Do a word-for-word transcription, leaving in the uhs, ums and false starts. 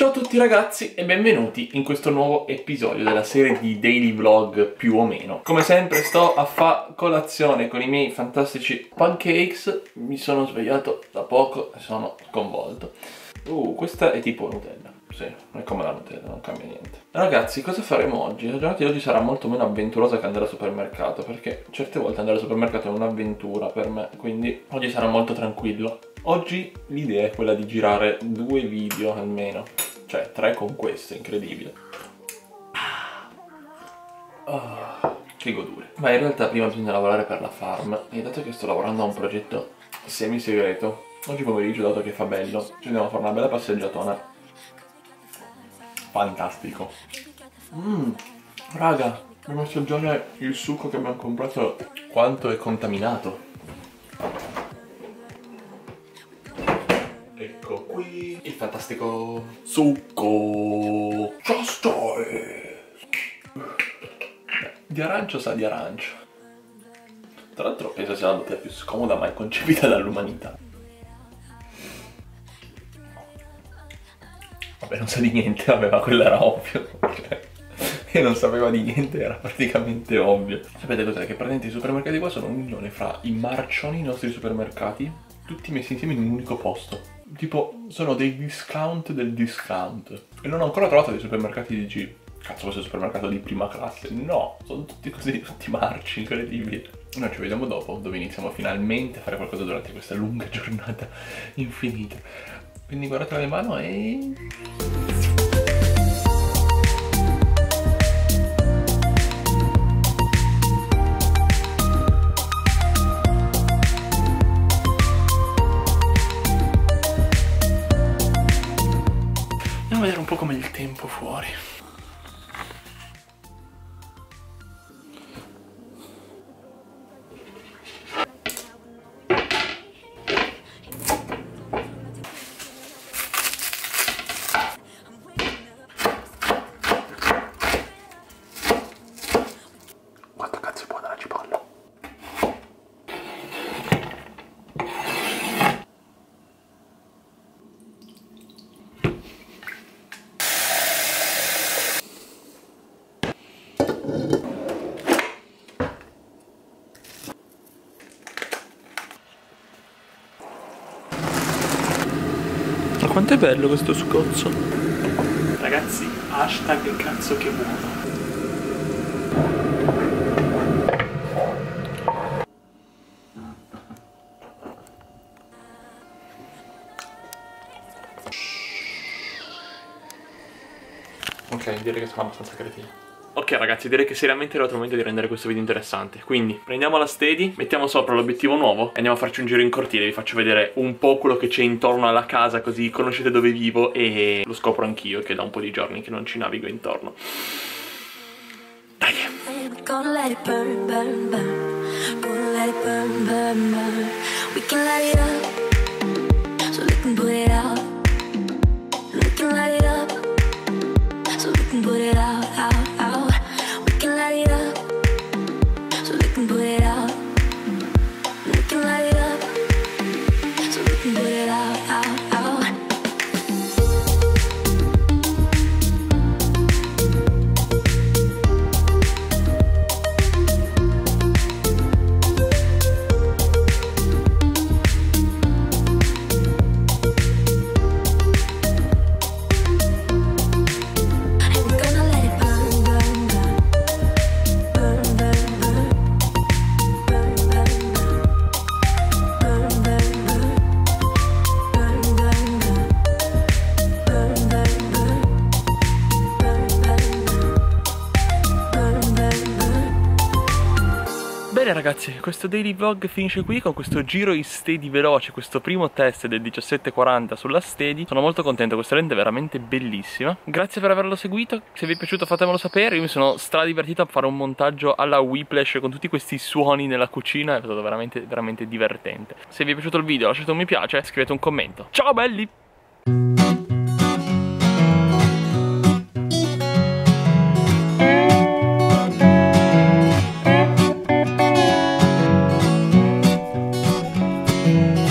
Ciao a tutti ragazzi e benvenuti in questo nuovo episodio della serie di daily vlog più o meno. Come sempre sto a fa colazione con i miei fantastici pancakes. Mi sono svegliato da poco e sono sconvolto. Uh, questa è tipo Nutella. Sì, è come la Nutella, non cambia niente. Ragazzi, cosa faremo oggi? La giornata di oggi sarà molto meno avventurosa che andare al supermercato, perché certe volte andare al supermercato è un'avventura per me, quindi oggi sarà molto tranquillo. Oggi l'idea è quella di girare due video almeno, cioè tre con questo, incredibile. Oh, che godure. Ma in realtà prima bisogna lavorare per la farm e dato che sto lavorando a un progetto semi segreto, oggi pomeriggio, dato che fa bello, ci andiamo a fare una bella passeggiatona. Fantastico. Mmm, raga, mi ho messo a giorno il succo che abbiamo comprato. Quanto è contaminato. Ecco qui il fantastico succo. Ciao stai. Di arancio sa di arancio. Tra l'altro penso sia la nota più scomoda mai concepita dall'umanità. Beh, non sa di niente, vabbè, ma quello era ovvio. Cioè, e non sapeva di niente, era praticamente ovvio. Sapete cos'è? Che praticamente i supermercati qua sono un'unione fra i marcioni, i nostri supermercati, tutti messi insieme in un unico posto. Tipo, sono dei discount del discount. E non ho ancora trovato dei supermercati di G. Cazzo, questo è il supermercato di prima classe. No, sono tutti così, tutti marci, incredibili. Noi ci vediamo dopo, dove iniziamo finalmente a fare qualcosa durante questa lunga giornata infinita. Quindi guardate le mani e... Andiamo a vedere un po' come il tempo fuori. Quanto è bello questo scozzo. Ragazzi, hashtag cazzo che buono. Ok, direi che sono abbastanza cretino. Ok ragazzi, direi che seriamente è arrivato il momento di rendere questo video interessante. Quindi prendiamo la steady, mettiamo sopra l'obiettivo nuovo e andiamo a farci un giro in cortile. Vi faccio vedere un po' quello che c'è intorno alla casa, così conoscete dove vivo. E lo scopro anch'io, che da un po' di giorni che non ci navigo intorno. Dai! Ragazzi, questo daily vlog finisce qui con questo giro in steady veloce, questo primo test del diciassette quaranta sulla steady. Sono molto contento, questa lente è veramente bellissima. Grazie per averlo seguito, se vi è piaciuto fatemelo sapere. Io mi sono stradivertito a fare un montaggio alla Whiplash con tutti questi suoni nella cucina, è stato veramente veramente divertente. Se vi è piaciuto il video lasciate un mi piace, scrivete un commento. Ciao belli! We'll be right back.